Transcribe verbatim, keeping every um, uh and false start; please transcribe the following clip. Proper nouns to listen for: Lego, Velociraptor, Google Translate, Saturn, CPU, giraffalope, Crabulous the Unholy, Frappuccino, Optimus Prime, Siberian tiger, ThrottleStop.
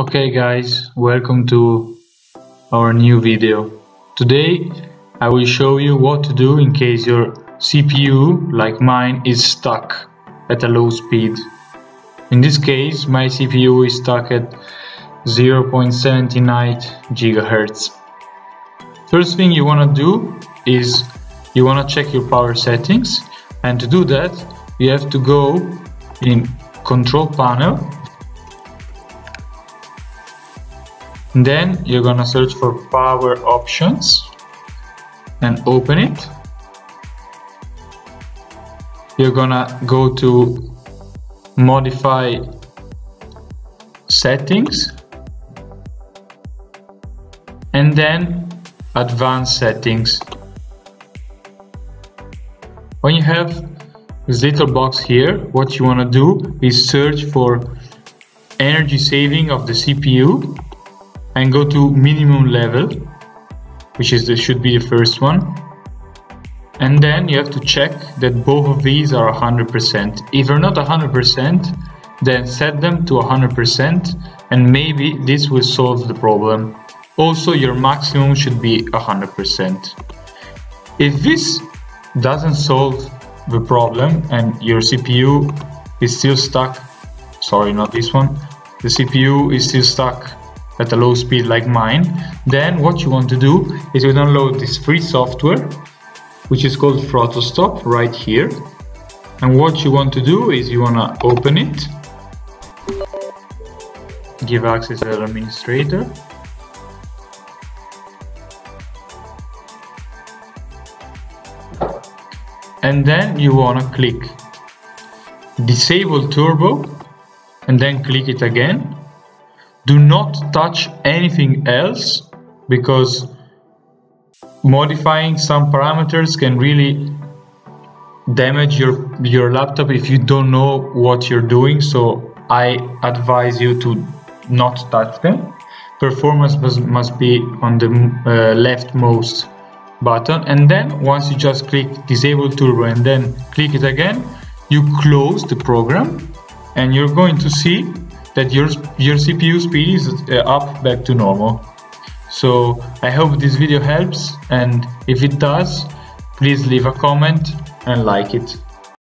Okay guys, welcome to our new video. Today I will show you what to do in case your C P U, like mine, is stuck at a low speed. In this case my C P U is stuck at zero point seven nine gigahertz. First thing you want to do is you want to check your power settings, and to do that you have to go in control panel. Then you're gonna search for power options and open it. You're gonna go to modify settings and then advanced settings. When you have this little box here, what you want to do is search for energy saving of the C P U and go to minimum level, which is the, should be the first one, and then you have to check that both of these are one hundred percent. If they're not one hundred percent, then set them to one hundred percent and maybe this will solve the problem. Also your maximum should be one hundred percent. If this doesn't solve the problem and your C P U is still stuck, sorry not this one, the C P U is still stuck at a low speed like mine, then what you want to do is you download this free software which is called ThrottleStop right here, and what you want to do is you want to open it, give access as administrator, and then you want to click disable turbo and then click it again. Do not touch anything else because modifying some parameters can really damage your, your laptop if you don't know what you're doing, so I advise you to not touch them. Performance must, must be on the uh, leftmost button, and then once you just click disable turbo and then click it again, you close the program and you're going to see that your, your C P U speed is up back to normal. So I hope this video helps, and if it does, please leave a comment and like it.